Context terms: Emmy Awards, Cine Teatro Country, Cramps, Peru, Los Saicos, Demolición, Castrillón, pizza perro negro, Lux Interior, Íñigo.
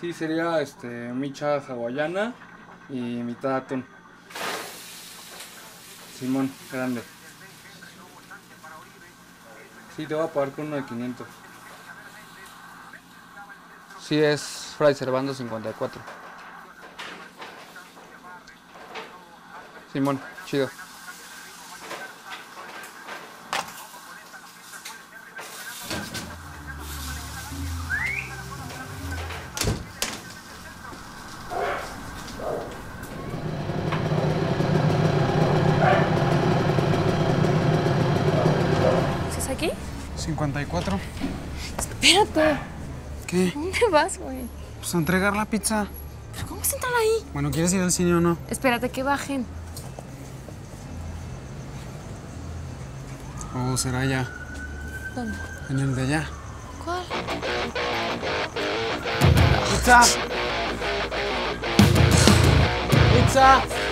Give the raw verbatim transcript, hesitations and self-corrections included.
Sí, sería este, micha hawaiana y mitad atún. Simón, grande. Sí, te voy a pagar con uno de quinientos. Sí, es Fray Servando cincuenta y cuatro. Simón, chido. ¿Estás aquí? cincuenta y cuatro. Espérate. ¿Qué? ¿Dónde vas, güey? Pues a entregar la pizza. ¿Pero cómo vas a entrar ahí? Bueno, ¿quieres ir al cine o no? Espérate, que bajen. Oh, será allá. ¿Dónde? En el de allá. ¿Cuál? ¡Pizza! ¡Pizza!